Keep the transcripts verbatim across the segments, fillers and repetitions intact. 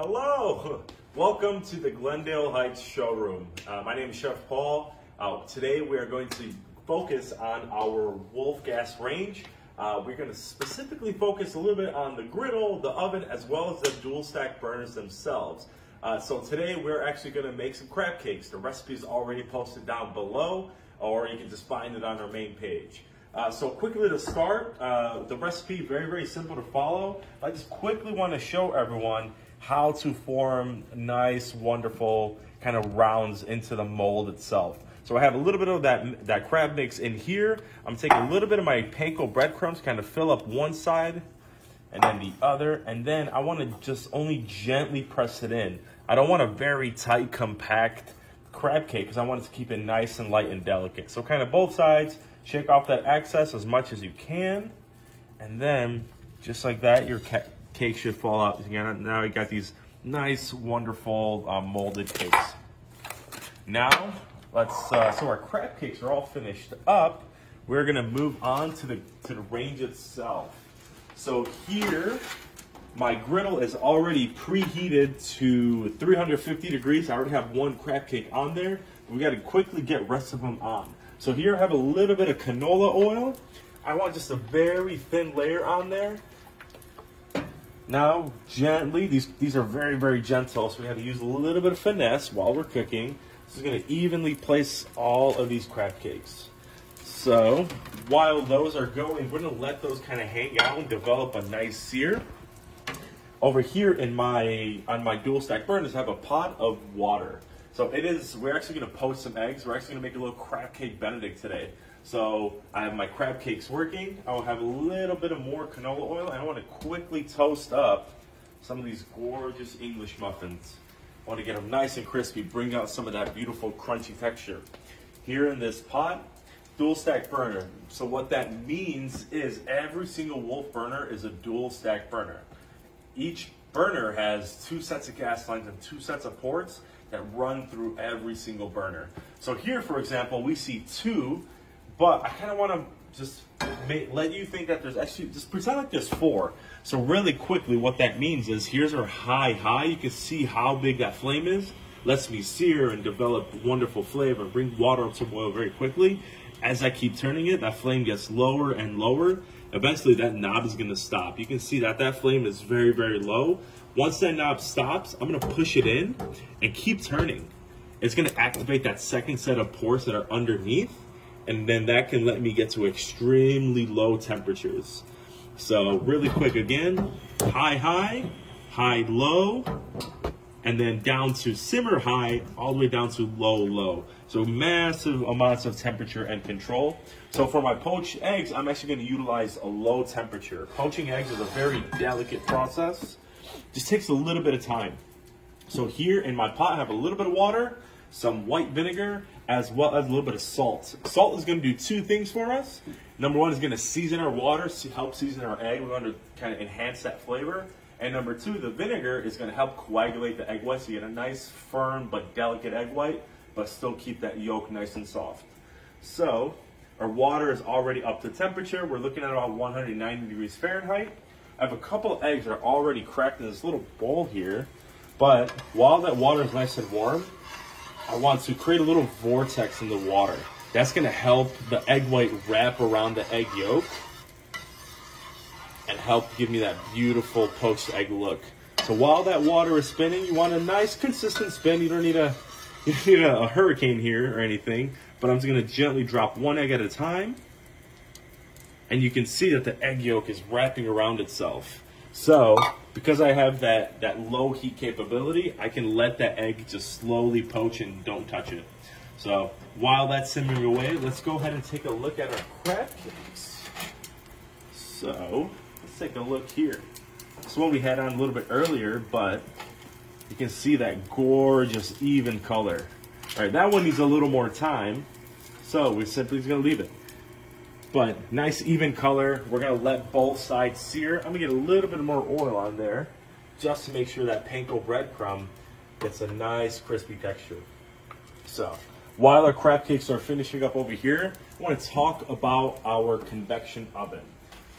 Hello! Welcome to the Glendale Heights showroom. Uh, my name is Chef Paul. Uh, today we are going to focus on our Wolf gas range. Uh, we're going to specifically focus a little bit on the griddle, the oven, as well as the dual stack burners themselves. Uh, so today we're actually going to make some crab cakes. The recipe is already posted down below, or you can just find it on our main page. Uh, so quickly to start, uh, the recipe, very, very simple to follow. I just quickly want to show everyone how to form nice, wonderful kind of rounds into the mold itself. So I have a little bit of that, that crab mix in here. I'm taking a little bit of my panko breadcrumbs, kind of fill up one side and then the other. And then I want to just only gently press it in. I don't want a very tight, compact crab cake because I want it to keep it nice and light and delicate. So kind of both sides, shake off that excess as much as you can. And then just like that, your cake should fall out. Now you got these nice, wonderful uh, molded cakes. Now, let's, uh, so our crab cakes are all finished up. We're gonna move on to the, to the range itself. So here, my griddle is already preheated to three hundred fifty degrees. I already have one crab cake on there. We gotta quickly get rest of them on. So here I have a little bit of canola oil. I want just a very thin layer on there. Now, gently, these, these are very, very gentle, so we have to use a little bit of finesse while we're cooking. This is gonna evenly place all of these crab cakes. So, while those are going, we're gonna let those kind of hang out and develop a nice sear. Over here in my, on my dual stack burners, I have a pot of water. So it is, we're actually gonna poach some eggs. We're actually gonna make a little crab cake Benedict today. So I have my crab cakes working. I'll have a little bit of more canola oil. And I wanna quickly toast up some of these gorgeous English muffins. I wanna get them nice and crispy, bring out some of that beautiful crunchy texture. Here in this pot, dual stack burner. So what that means is every single Wolf burner is a dual stack burner. Each burner has two sets of gas lines and two sets of ports that run through every single burner. So here, for example, we see two, but I kind of want to just make, let you think that there's actually, just pretend like there's four. So really quickly, what that means is here's our high, high. You can see how big that flame is. Lets me sear and develop wonderful flavor, bring water up to boil very quickly. As I keep turning it, that flame gets lower and lower. Eventually, that knob is gonna stop. You can see that that flame is very, very low. Once that knob stops, I'm gonna push it in and keep turning. It's gonna activate that second set of pores that are underneath, and then that can let me get to extremely low temperatures. So really quick again, high, high, high, low, and then down to simmer high, all the way down to low, low. So massive amounts of temperature and control. So for my poached eggs, I'm actually gonna utilize a low temperature. Poaching eggs is a very delicate process. Just takes a little bit of time. So here in my pot, I have a little bit of water, some white vinegar, as well as a little bit of salt. Salt is gonna do two things for us. Number one is gonna season our water, help season our egg. We're gonna kind of enhance that flavor. And number two, the vinegar is gonna help coagulate the egg white so you get a nice, firm, but delicate egg white, but still keep that yolk nice and soft. So, our water is already up to temperature. We're looking at about one hundred ninety degrees Fahrenheit. I have a couple eggs that are already cracked in this little bowl here, but while that water is nice and warm, I want to create a little vortex in the water. That's gonna help the egg white wrap around the egg yolk and help give me that beautiful poached egg look. So while that water is spinning, you want a nice consistent spin. You don't need a, you don't need a hurricane here or anything, but I'm just gonna gently drop one egg at a time. And you can see that the egg yolk is wrapping around itself. So, because I have that, that low heat capability, I can let that egg just slowly poach and don't touch it. So, while that's simmering away, let's go ahead and take a look at our crab cakes. So, let's take a look here. This one we had on a little bit earlier, but you can see that gorgeous, even color. All right, that one needs a little more time, so we're simply just gonna leave it. But nice even color. We're gonna let both sides sear. I'm gonna get a little bit more oil on there just to make sure that panko breadcrumb gets a nice crispy texture. So while our crab cakes are finishing up over here, I wanna talk about our convection oven.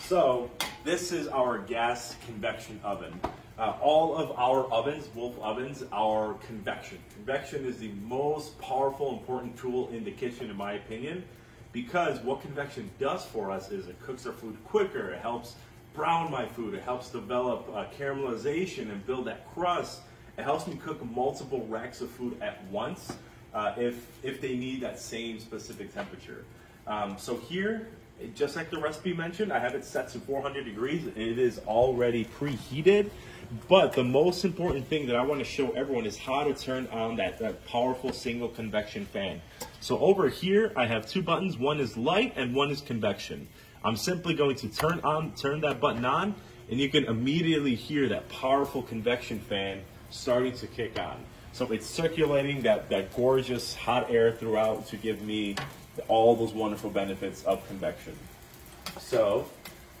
So This is our gas convection oven. Uh, all of our ovens, Wolf ovens, are convection. Convection is the most powerful, important tool in the kitchen, in my opinion, because what convection does for us is it cooks our food quicker, it helps brown my food, it helps develop uh, caramelization and build that crust, it helps me cook multiple racks of food at once uh, if, if they need that same specific temperature. Um, so here, just like the recipe mentioned, I have it set to four hundred degrees. It is already preheated. But the most important thing that I want to show everyone is how to turn on that, that powerful single convection fan. So over here, I have two buttons. One is light and one is convection. I'm simply going to turn on, turn that button on, and you can immediately hear that powerful convection fan starting to kick on. So it's circulating that, that gorgeous hot air throughout to give me all those wonderful benefits of convection. So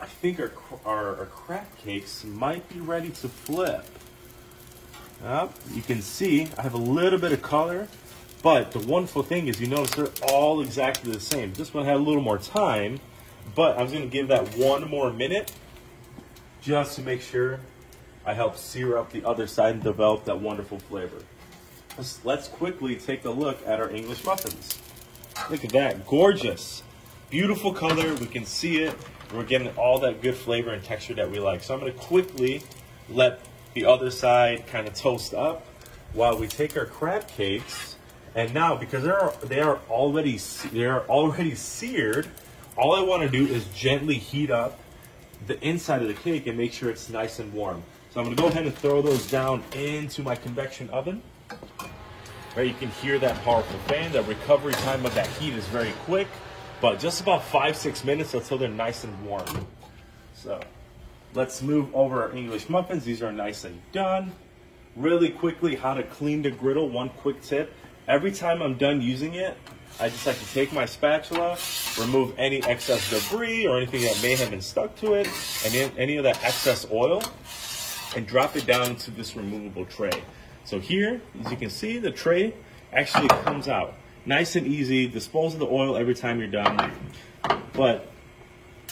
I think our, our, our crab cakes might be ready to flip. Uh, you can see I have a little bit of color, but the wonderful thing is you notice they're all exactly the same. This one had a little more time, but I was going to give that one more minute just to make sure I help sear up the other side and develop that wonderful flavor. Let's, let's quickly take a look at our English muffins. Look at that, gorgeous, beautiful color, we can see it, we're getting all that good flavor and texture that we like. So I'm going to quickly let the other side kind of toast up while we take our crab cakes. And now, because they are, they are, already, they are already seared, all I want to do is gently heat up the inside of the cake and make sure it's nice and warm. So I'm going to go ahead and throw those down into my convection oven. Right, you can hear that powerful fan. The recovery time of that heat is very quick, but just about five, six minutes until they're nice and warm. So let's move over our English muffins. These are nice and done. Really quickly, how to clean the griddle. One quick tip. Every time I'm done using it, I just like to take my spatula, remove any excess debris or anything that may have been stuck to it, and any of that excess oil, and drop it down into this removable tray. So here, as you can see, the tray actually comes out. Nice and easy, dispose of the oil every time you're done. But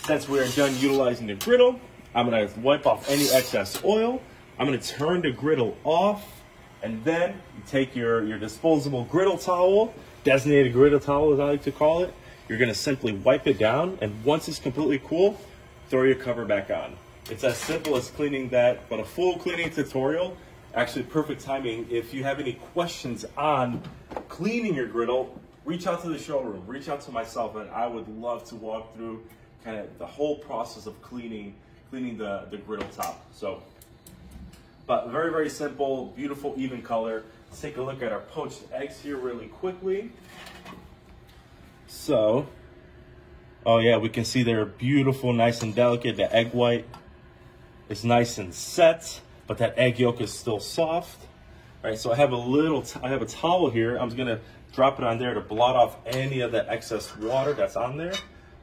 since we're done utilizing the griddle, I'm gonna wipe off any excess oil. I'm gonna turn the griddle off, and then you take your, your disposable griddle towel, designated griddle towel as I like to call it. You're gonna simply wipe it down, and once it's completely cool, throw your cover back on. It's as simple as cleaning that, but a full cleaning tutorial. Actually, perfect timing. If you have any questions on cleaning your griddle, reach out to the showroom, reach out to myself, and I would love to walk through kind of the whole process of cleaning cleaning the, the griddle top. So, but very, very simple, beautiful, even color. Let's take a look at our poached eggs here really quickly. So, oh yeah, we can see they're beautiful, nice and delicate. The egg white is nice and set, but that egg yolk is still soft. All right, so I have a little, t I have a towel here. I'm just gonna drop it on there to blot off any of that excess water that's on there.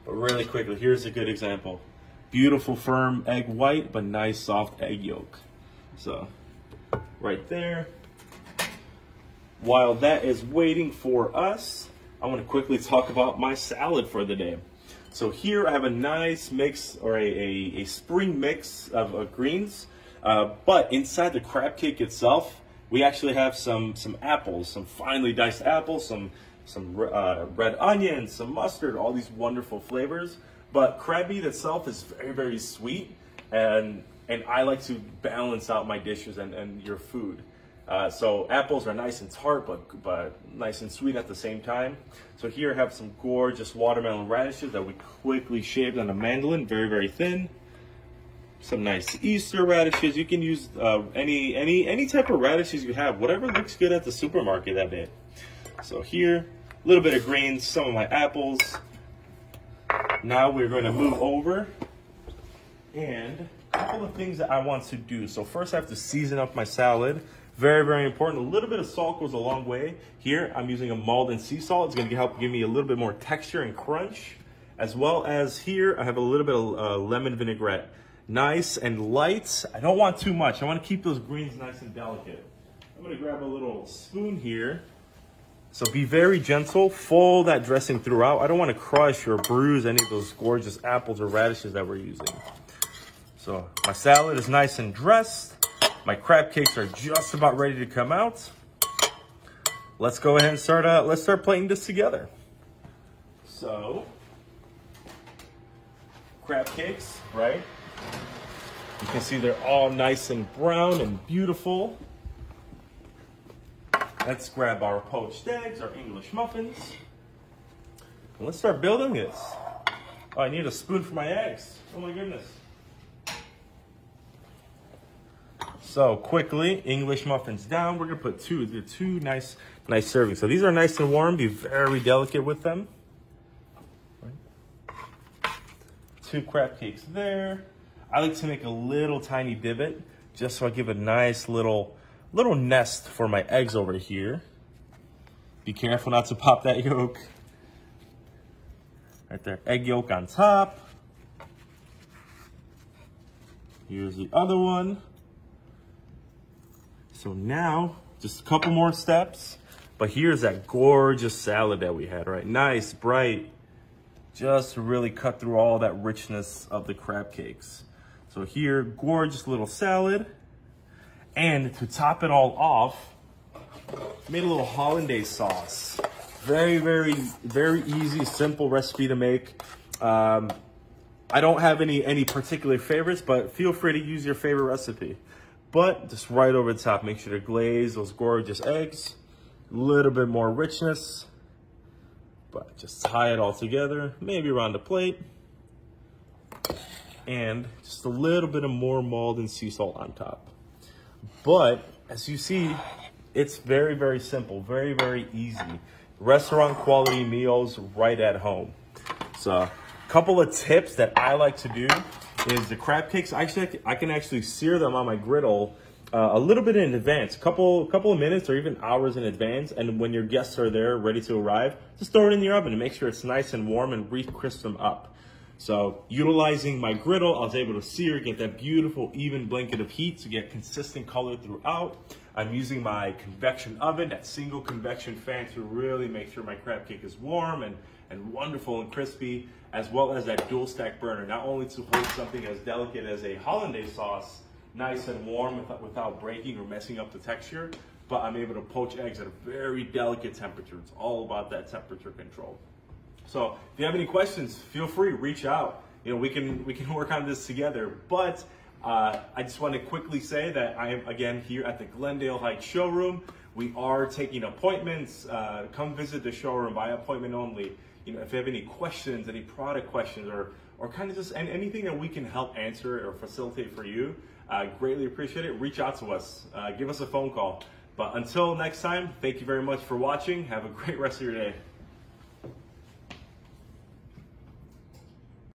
But really quickly, here's a good example. Beautiful, firm egg white, but nice, soft egg yolk. So, right there. While that is waiting for us, I wanna quickly talk about my salad for the day. So here I have a nice mix, or a, a, a spring mix of, of greens. Uh, but inside the crab cake itself, we actually have some some apples, some finely diced apples, some some uh, red onion, some mustard, all these wonderful flavors. But crab meat itself is very, very sweet, and and I like to balance out my dishes and, and your food. Uh, so apples are nice and tart, but but nice and sweet at the same time. So here I have some gorgeous watermelon radishes that we quickly shaved on a mandolin, very, very thin. Some nice Easter radishes. You can use uh, any any any type of radishes you have, whatever looks good at the supermarket that day. So here, a little bit of greens, some of my apples. Now we're going to move over, and a couple of things that I want to do. So first, I have to season up my salad. Very, very important. A little bit of salt goes a long way. Here, I'm using a Maldon sea salt. It's going to help give me a little bit more texture and crunch, as well as here, I have a little bit of uh, lemon vinaigrette. Nice and light. I don't want too much. I want to keep those greens nice and delicate. I'm going to grab a little spoon here. So be very gentle. Fold that dressing throughout. I don't want to crush or bruise any of those gorgeous apples or radishes that we're using. So my salad is nice and dressed. My crab cakes are just about ready to come out. Let's go ahead and start, uh, let's start plating this together. So, crab cakes, right? You can see they're all nice and brown and beautiful. Let's grab our poached eggs, our English muffins. And let's start building this. Oh, I need a spoon for my eggs. Oh my goodness. So quickly, English muffins down. We're gonna put two, they're two nice, nice servings. So these are nice and warm, be very delicate with them. Two crab cakes there. I like to make a little tiny divot just so I give a nice little, little nest for my eggs over here. Be careful not to pop that yolk. Right there, egg yolk on top. Here's the other one. So now, just a couple more steps, but here's that gorgeous salad that we had, right? Nice, bright, just really cut through all that richness of the crab cakes. So here, gorgeous little salad. And to top it all off, made a little hollandaise sauce. Very, very, very easy, simple recipe to make. Um, I don't have any, any particular favorites, but feel free to use your favorite recipe. But just right over the top, make sure to glaze those gorgeous eggs. A little bit more richness, but just tie it all together, maybe around the plate. And just a little bit of more Maldon sea salt on top. But as you see, it's very, very simple, very, very easy. Restaurant quality meals right at home. So a couple of tips that I like to do is the crab cakes. Actually, I can actually sear them on my griddle uh, a little bit in advance, a couple, couple of minutes or even hours in advance. And when your guests are there ready to arrive, just throw it in the oven and make sure it's nice and warm and re-crisp them up. So utilizing my griddle, I was able to sear, get that beautiful even blanket of heat to get consistent color throughout. I'm using my convection oven, that single convection fan, to really make sure my crab cake is warm and, and wonderful and crispy, as well as that dual stack burner, not only to hold something as delicate as a hollandaise sauce, nice and warm without, without breaking or messing up the texture, but I'm able to poach eggs at a very delicate temperature. It's all about that temperature control. So if you have any questions, feel free, reach out. You know, we can, we can work on this together, but Uh, I just want to quickly say that I am, again, here at the Glendale Heights showroom. We are taking appointments. Uh, come visit the showroom by appointment only. You know, if you have any questions, any product questions, or, or kind of just and anything that we can help answer or facilitate for you, uh, greatly appreciate it. Reach out to us. Uh, give us a phone call. But until next time, thank you very much for watching. Have a great rest of your day.